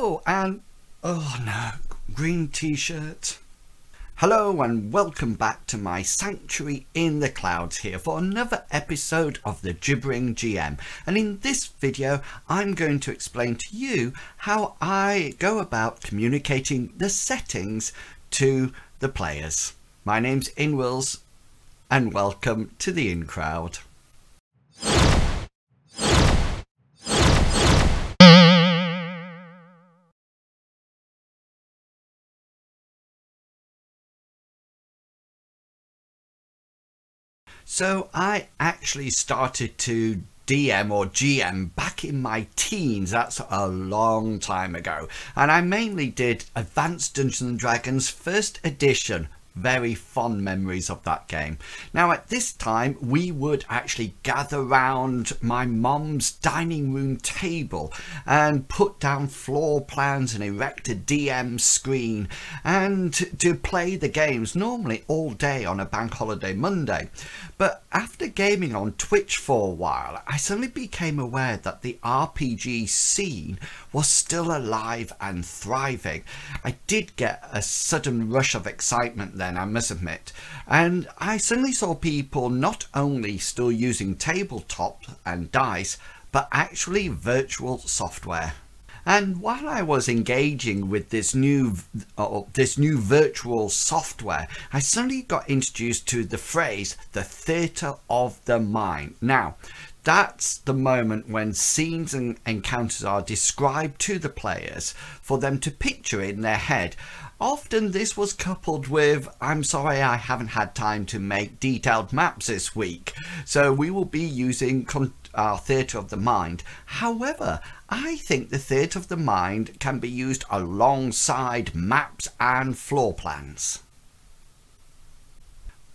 Oh, and oh no, green t-shirt. Hello and welcome back to my sanctuary in the clouds here for another episode of the Gibbering GM, and in this video I'm going to explain to you how I go about communicating the settings to the players. My name's Inwils and welcome to the In Crowd. So I actually started to DM or GM back in my teens. That's a long time ago, and I mainly did Advanced Dungeons & Dragons First Edition. Very fond memories of that game. Now at this time we would actually gather round my mum's dining room table and put down floor plans and erect a DM screen and to play the games, normally all day on a bank holiday Monday. But after gaming on Twitch for a while, I suddenly became aware that the RPG scene was still alive and thriving. I did get a sudden rush of excitement there, I must admit, and I suddenly saw people not only still using tabletop and dice but actually virtual software. And while I was engaging with this new virtual software, I suddenly got introduced to the phrase the theatre of the mind. Now that's the moment when scenes and encounters are described to the players for them to picture in their head. Often this was coupled with, I'm sorry I haven't had time to make detailed maps this week, so we will be using our theatre of the mind. However, I think the theatre of the mind can be used alongside maps and floor plans.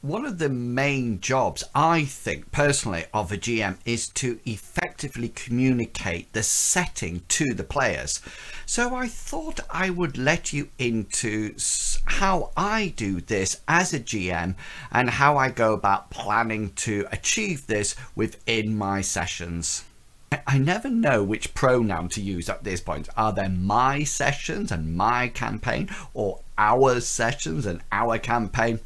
One of the main jobs, I think personally, of a GM is to effectively communicate the setting to the players. So I thought I would let you into how I do this as a GM and how I go about planning to achieve this within my sessions. I never know which pronoun to use at this point. Are there my sessions and my campaign, or our sessions and our campaign?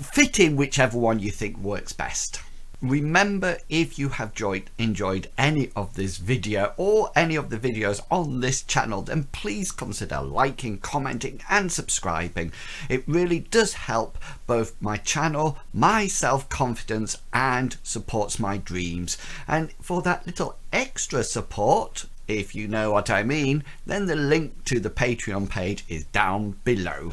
Fit in whichever one you think works best. Remember, if you have enjoyed any of this video or any of the videos on this channel, then please consider liking, commenting and subscribing. It really does help both my channel, my self-confidence, and supports my dreams. And for that little extra support, if you know what I mean, then the link to the Patreon page is down below.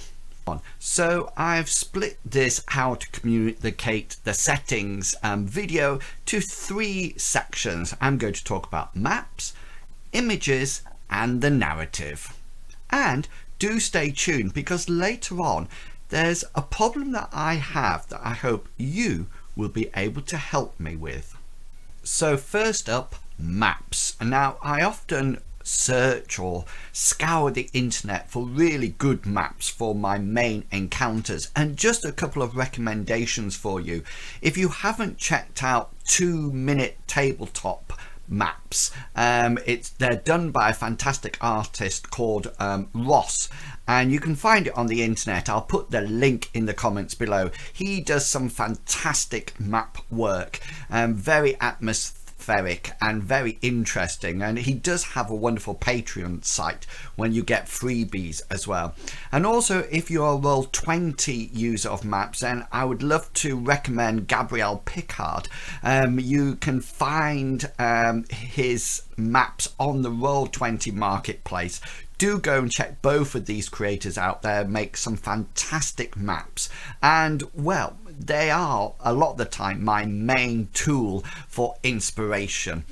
So I've split this how to communicate the settings video to three sections. I'm going to talk about maps, images and the narrative. And do stay tuned, because later on there's a problem that I have that I hope you will be able to help me with. So first up, maps. Now I often search or scour the internet for really good maps for my main encounters, and just a couple of recommendations for you. If you haven't checked out 2 Minute Tabletop maps, they're done by a fantastic artist called Ross, and you can find it on the internet. I'll put the link in the comments below. He does some fantastic map work, very atmospheric and very interesting, and he does have a wonderful Patreon site when you get freebies as well. And also, if you're a Roll20 user of maps, then I would love to recommend Gabriel Pickard. You can find his maps on the Roll20 marketplace. Do go and check both of these creators out. They make some fantastic maps, and well, they are a lot of the time my main tool for inspiration.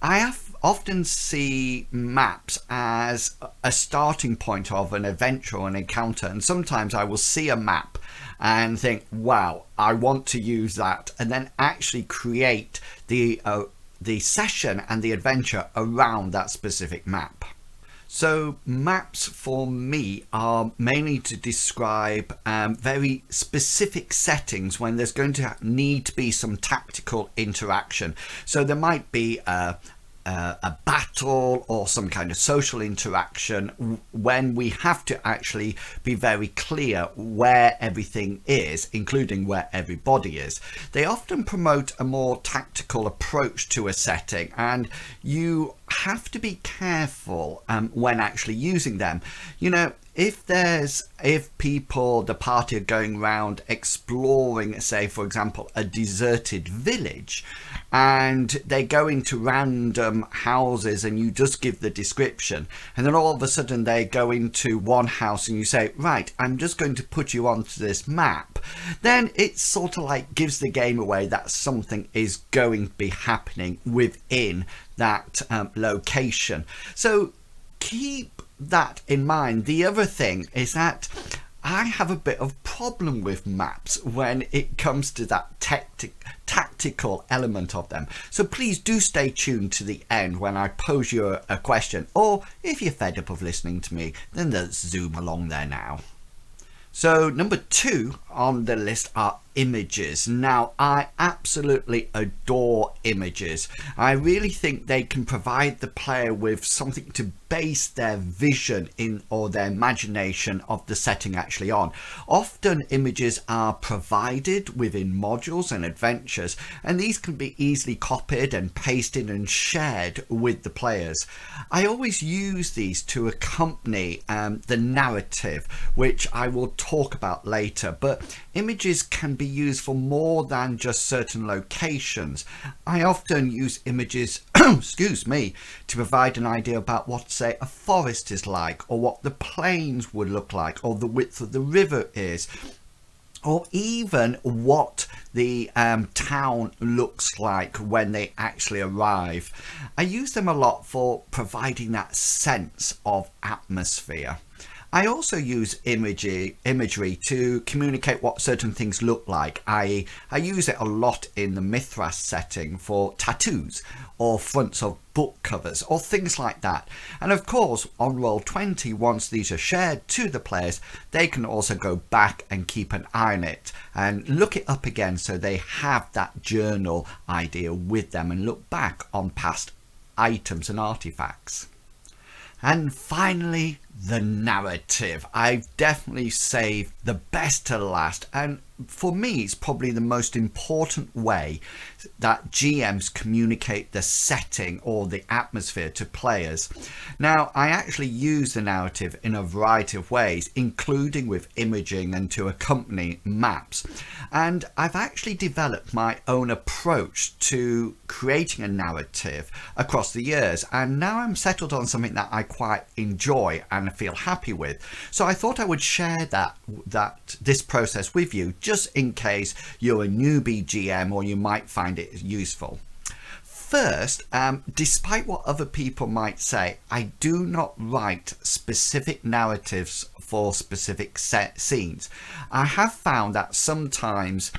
I often see maps as a starting point of an adventure or an encounter, and sometimes I will see a map and think, wow, I want to use that, and then actually create the session and the adventure around that specific map. So maps for me are mainly to describe very specific settings when there's going to need to be some tactical interaction. So there might be a battle or some kind of social interaction, when we have to actually be very clear where everything is, including where everybody is. They often promote a more tactical approach to a setting, and you have to be careful when actually using them. You know, if people, the party, are going around exploring, say for example, a deserted village, and they go into random houses and you just give the description, and then all of a sudden they go into one house and you say, right, I'm just going to put you onto this map, then it sort of like gives the game away that something is going to be happening within that location. So keep that in mind. The other thing is that I have a bit of problem with maps when it comes to that tactical element of them. So please do stay tuned to the end when I pose you a question, or if you're fed up of listening to me, then let's zoom along there now. So number 2 on the list are images. Now, I absolutely adore images. I really think they can provide the player with something to base their vision in, or their imagination of the setting actually on. Often images are provided within modules and adventures, and these can be easily copied and pasted and shared with the players. I always use these to accompany the narrative, which I will talk about later, but images can be used for more than just certain locations. I often use images excuse me, to provide an idea about what, say, a forest is like, or what the plains would look like, or the width of the river is, or even what the town looks like when they actually arrive. I use them a lot for providing that sense of atmosphere. I also use imagery to communicate what certain things look like. I use it a lot in the Mithras setting for tattoos or fronts of book covers or things like that. And of course, on Roll20, once these are shared to the players, they can also go back and keep an eye on it and look it up again, so they have that journal idea with them and look back on past items and artifacts. And finally, the narrative. I've definitely saved the best to last, and for me it's probably the most important way that GMs communicate the setting or the atmosphere to players. Now, I actually use the narrative in a variety of ways, including with imaging and to accompany maps, and I've actually developed my own approach to creating a narrative across the years, and now I'm settled on something that I quite enjoy and feel happy with. So I thought I would share this process with you, just in case you're a newbie GM or you might find it useful. First, despite what other people might say, I do not write specific narratives for specific scenes. I have found that sometimes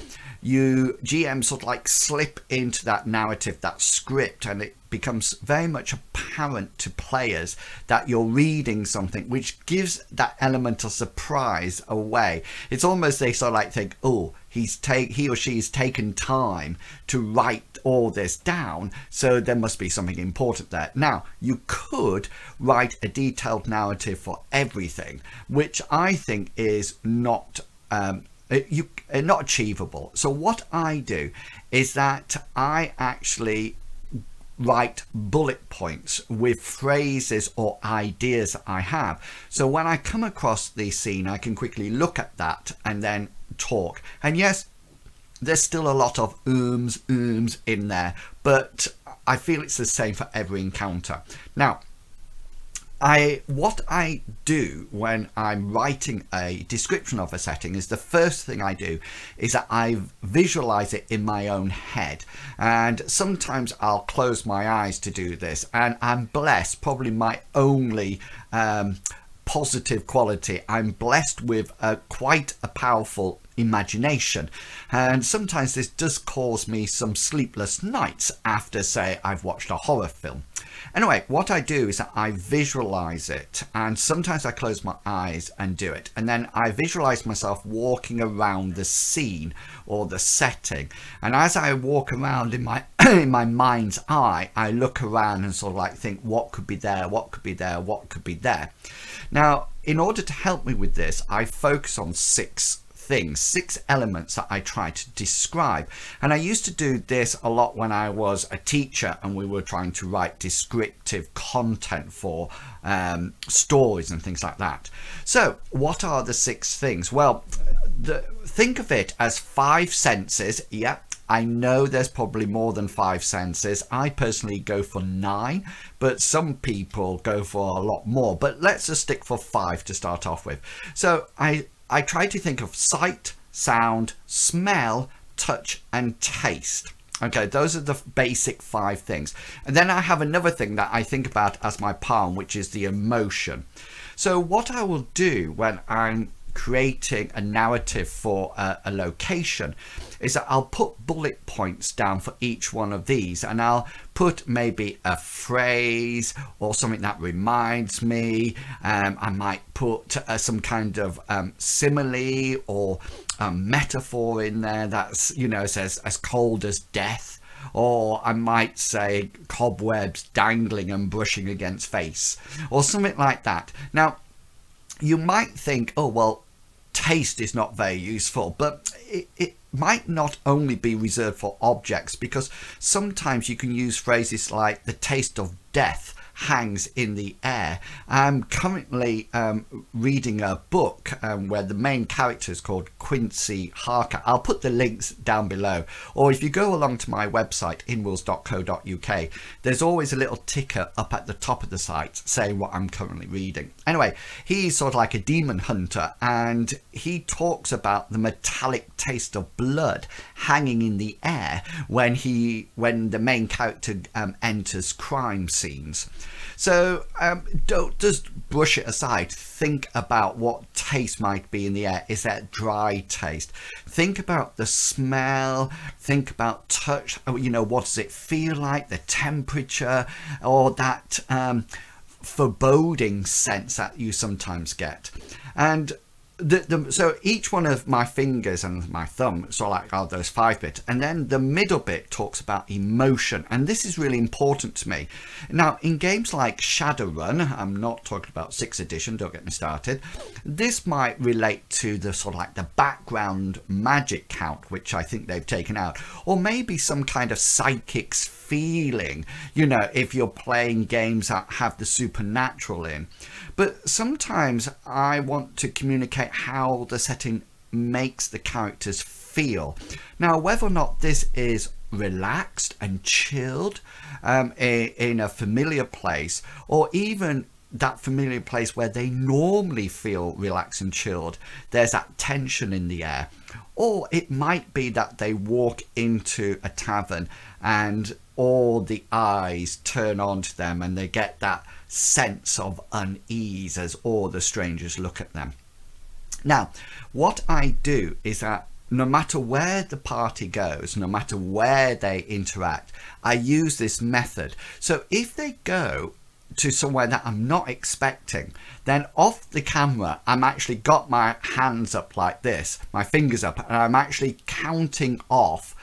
you GM sort of like slip into that narrative, that script, and it becomes very much apparent to players that you're reading something, which gives that element of surprise away. It's almost they sort of like think, oh, he or she's taken time to write all this down, so there must be something important there. Now, you could write a detailed narrative for everything, which I think is not not achievable. So what I do is that I actually write bullet points with phrases or ideas that I have. So when I come across the scene, I can quickly look at that and then talk. And yes, there's still a lot of ooms in there, but I feel it's the same for every encounter. Now, what I do when I'm writing a description of a setting is the first thing I do is that I visualize it in my own head, and sometimes I'll close my eyes to do this, and I'm blessed, probably my only positive quality, I'm blessed with quite a powerful imagination, and sometimes this does cause me some sleepless nights after, say, I've watched a horror film. Anyway, what I do is I visualize it, and sometimes I close my eyes and do it, and then I visualize myself walking around the scene or the setting, and as I walk around in my in my mind's eye, I look around and sort of like think, what could be there, what could be there, what could be there. Now, in order to help me with this, I focus on six elements that I try to describe. And I used to do this a lot when I was a teacher and we were trying to write descriptive content for stories and things like that. So what are the six things? Well, think of it as five senses. Yeah, I know there's probably more than five senses. I personally go for 9, but some people go for a lot more, but let's just stick for 5 to start off with. So I try to think of sight, sound, smell, touch and taste. Okay, those are the basic 5 things. And then I have another thing that I think about as my palm, which is the emotion. So what I will do when I'm creating a narrative for a location is that I'll put bullet points down for each one of these, and I'll put maybe a phrase or something that reminds me. I might put some kind of simile or metaphor in there that's, you know, says as cold as death, or I might say cobwebs dangling and brushing against face or something like that. Now, you might think, oh, well, taste is not very useful, but it might not only be reserved for objects, because sometimes you can use phrases like the taste of death hangs in the air. I'm currently reading a book where the main character is called Quincy Harker. I'll put the links down below, or if you go along to my website inwills.co.uk, there's always a little ticker up at the top of the site saying what I'm currently reading. Anyway, he's sort of like a demon hunter, and he talks about the metallic taste of blood hanging in the air when the main character enters crime scenes. So don't just brush it aside. Think about what taste might be in the air. Is that dry taste? Think about the smell. Think about touch. You know, what does it feel like? The temperature, or that foreboding sense that you sometimes get. And so each one of my fingers and my thumb, so like are those 5 bits, and then the middle bit talks about emotion, and this is really important to me. Now, in games like Shadowrun, I'm not talking about 6th edition, don't get me started, this might relate to the sort of like the background magic count, which I think they've taken out, or maybe some kind of psychic's feeling, you know, if you're playing games that have the supernatural in. But sometimes I want to communicate how the setting makes the characters feel. Now, whether or not this is relaxed and chilled in a familiar place, or even that familiar place where they normally feel relaxed and chilled, there's that tension in the air. Or it might be that they walk into a tavern and all the eyes turn onto them and they get that sense of unease as all the strangers look at them. Now, what I do is that no matter where the party goes, no matter where they interact, I use this method. So if they go to somewhere that I'm not expecting, then off the camera I'm actually got my hands up like this, my fingers up, and I'm actually counting off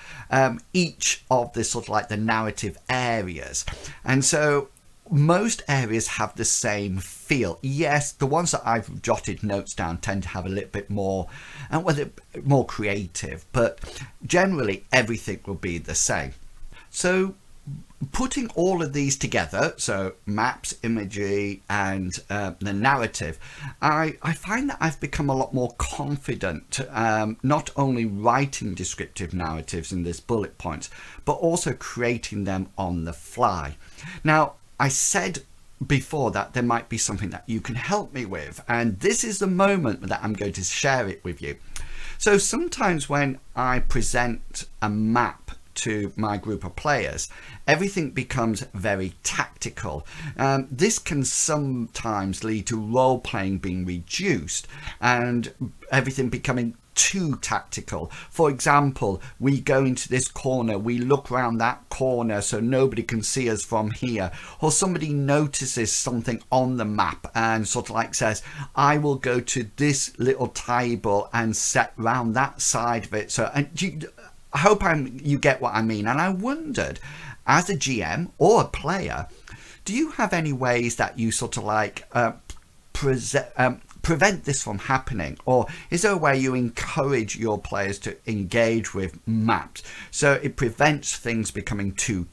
each of the sort of like the narrative areas. And so most areas have the same feel. Yes, the ones that I've jotted notes down tend to have a little bit more, and whether more creative, but generally everything will be the same. So putting all of these together, so maps, imagery and the narrative, I find that I've become a lot more confident, not only writing descriptive narratives in this bullet points, but also creating them on the fly. Now, I said before that there might be something that you can help me with, and this is the moment that I'm going to share it with you. So sometimes when I present a map to my group of players, everything becomes very tactical. This can sometimes lead to role playing being reduced and everything becoming too tactical. For example, we go into this corner, we look around that corner so nobody can see us from here, or somebody notices something on the map and sort of like says, I will go to this little table and set round that side of it. So, and I hope you get what I mean. And I wondered, as a GM or a player, do you have any ways that you sort of like prevent this from happening, or is there a way you encourage your players to engage with maps so it prevents things becoming too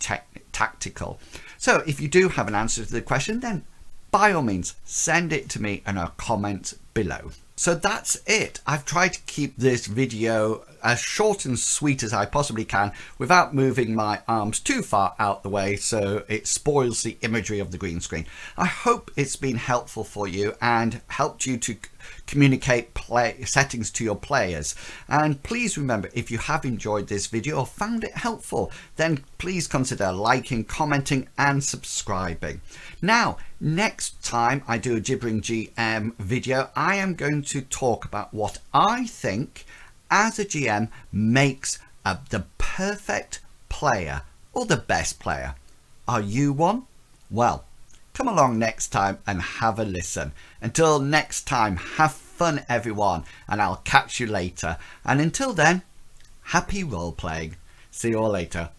tactical? So if you do have an answer to the question, then by all means send it to me in a comment below. So that's it. I've tried to keep this video as short and sweet as I possibly can without moving my arms too far out the way so it spoils the imagery of the green screen. I hope it's been helpful for you and helped you to communicate play settings to your players. And please remember, if you have enjoyed this video or found it helpful, then please consider liking, commenting and subscribing. Now, next time I do a Gibbering GM video, I am going to talk about what I think as a GM makes the perfect player or the best player. Are you one? Well, come along next time and have a listen. Until next time, have fun everyone, and I'll catch you later. And until then, happy role playing. See you all later.